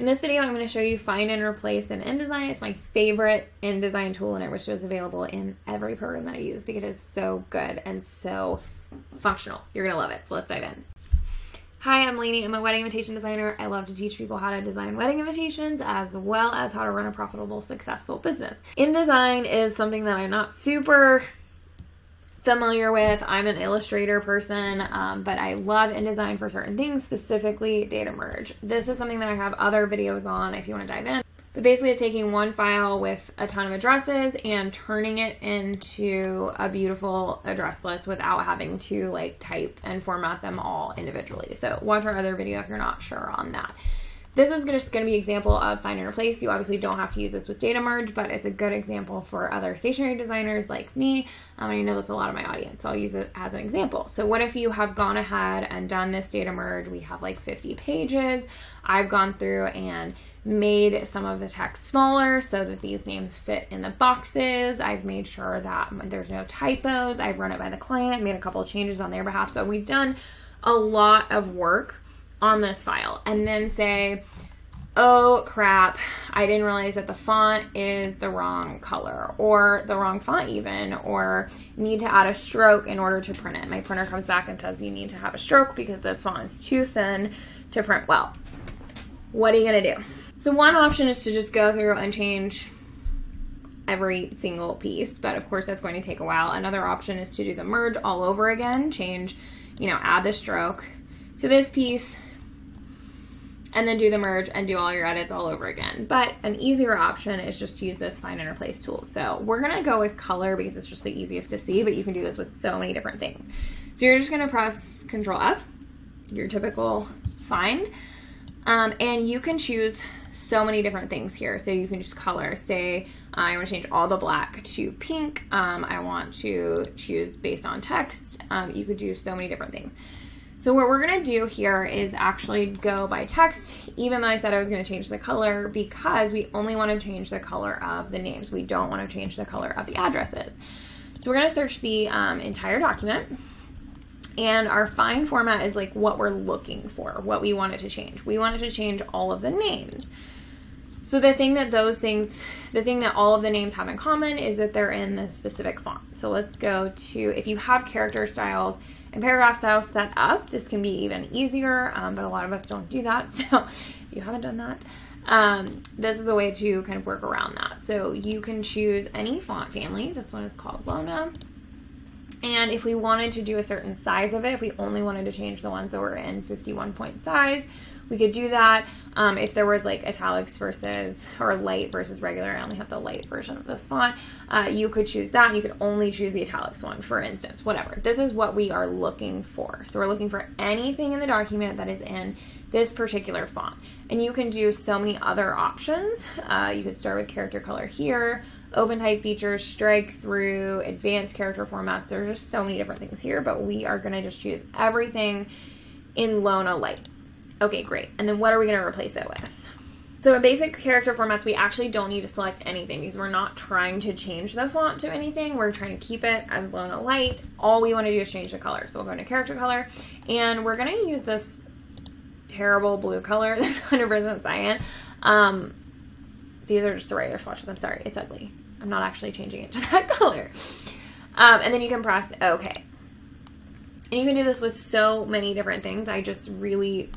In this video, I'm going to show you find and replace in InDesign. It's my favorite InDesign tool, and I wish it was available in every program that I use because it is so good and so functional. You're going to love it, so let's dive in. Hi, I'm Lainey. I'm a wedding invitation designer. I love to teach people how to design wedding invitations as well as how to run a profitable, successful business. InDesign is something that I'm not super familiar with. I'm an Illustrator person, but I love InDesign for certain things, specifically data merge. This is something that I have other videos on if you want to dive in. But basically, it's taking one file with a ton of addresses and turning it into a beautiful address list without having to like type and format them all individually. So watch our other video if you're not sure on that. This is just going to be an example of find and replace. You obviously don't have to use this with data merge, but it's a good example for other stationary designers like me. I know that's a lot of my audience, so I'll use it as an example. So what if you have gone ahead and done this data merge? We have like 50 pages. I've gone through and made some of the text smaller so that these names fit in the boxes. I've made sure that there's no typos. I've run it by the client, made a couple of changes on their behalf. So we've done a lot of work on this file, and then say, oh crap, I didn't realize that the font is the wrong color or the wrong font even, or need to add a stroke in order to print it. My printer comes back and says you need to have a stroke because this font is too thin to print well. What are you gonna do? So one option is to just go through and change every single piece, but of course that's going to take a while. Another option is to do the merge all over again, change, add the stroke to this piece, and then do the merge and do all your edits all over again. But an easier option is just to use this find and replace tool. So we're gonna go with color because it's just the easiest to see, but you can do this with so many different things. So you're just gonna press Control F, your typical find, and you can choose so many different things here. So you can just color, say I want to change all the black to pink, I want to choose based on text, you could do so many different things. So what we're gonna do here is actually go by text, even though I said I was gonna change the color, because we only wanna change the color of the names. We don't wanna change the color of the addresses. So we're gonna search the entire document, and our find format is like what we're looking for, what we want it to change. We want it to change all of the names. So the thing that all of the names have in common is that they're in the specific font. So let's go to, if you have character styles and paragraph styles set up, this can be even easier, but a lot of us don't do that. So if you haven't done that, this is a way to kind of work around that. So you can choose any font family. This one is called Lona. And if we wanted to do a certain size of it, if we only wanted to change the ones that were in 51 point size, we could do that. If there was like italics versus, or light versus regular, I only have the light version of this font, you could choose that, and you could only choose the italics one, for instance, whatever. This is what we are looking for. So we're looking for anything in the document that is in this particular font. And you can do so many other options. You could start with character color here, open type features, strike through, advanced character formats. There's just so many different things here, but we are gonna just choose everything in Lona Light. Okay, great. And then what are we going to replace it with? So in basic character formats, we actually don't need to select anything because we're not trying to change the font to anything. We're trying to keep it as Lona Light. All we want to do is change the color. So we'll go into character color, and we're going to use this terrible blue color that's 100% cyan. These are just the regular swatches. I'm sorry. It's ugly. I'm not actually changing it to that color. And then you can press OK. And you can do this with so many different things. I just really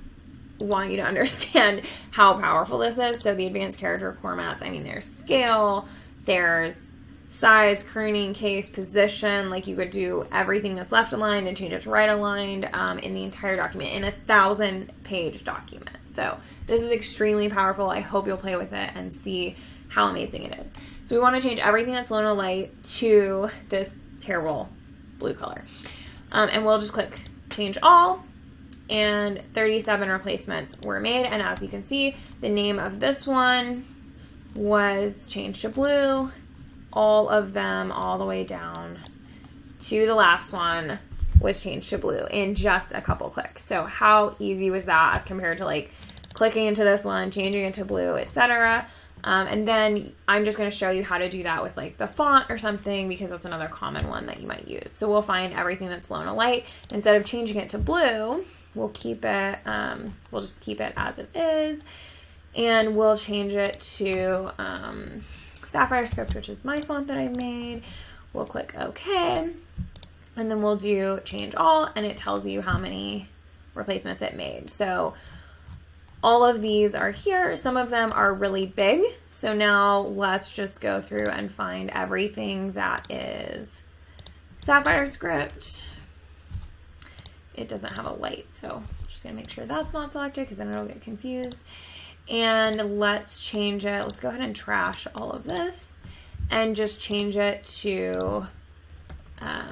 want you to understand how powerful this is. So the advanced character formats, there's scale, there's size, kerning, case, position. Like you could do everything that's left aligned and change it to right aligned in the entire document, in a 1,000-page document. So this is extremely powerful. I hope you'll play with it and see how amazing it is. So we want to change everything that's Lona Light to this terrible blue color. And we'll just click change all, and 37 replacements were made. And as you can see, the name of this one was changed to blue, all of them all the way down to the last one was changed to blue in just a couple clicks. So how easy was that as compared to like clicking into this one, changing it to blue, etc. And then I'm just going to show you how to do that with like the font or something, because that's another common one that you might use. So we'll find everything that's Lona Light. Instead of changing it to blue, we'll keep it, we'll just keep it as it is. and we'll change it to Sapphire Script, which is my font that I made. We'll click OK, and then we'll do change all, and it tells you how many replacements it made. So all of these are here. Some of them are really big. So now let's just go through and find everything that is Sapphire Script. It doesn't have a light, so I'm just gonna make sure that's not selected because then it'll get confused. And let's change it. Let's go ahead and trash all of this and just change it to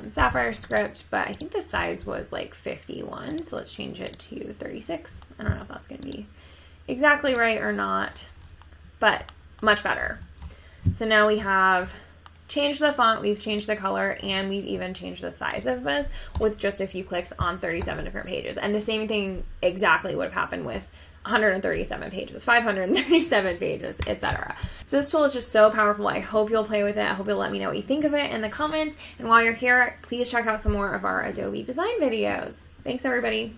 Sapphire Script, but I think the size was like 51, so let's change it to 36. I don't know if that's going to be exactly right or not, but much better. So now we have changed the font, we've changed the color, and we've even changed the size of this with just a few clicks on 37 different pages. And the same thing exactly would have happened with 137 pages, 537 pages, etc. So this tool is just so powerful. I hope you'll play with it. I hope you'll let me know what you think of it in the comments. And while you're here, please check out some more of our Adobe design videos. Thanks, everybody.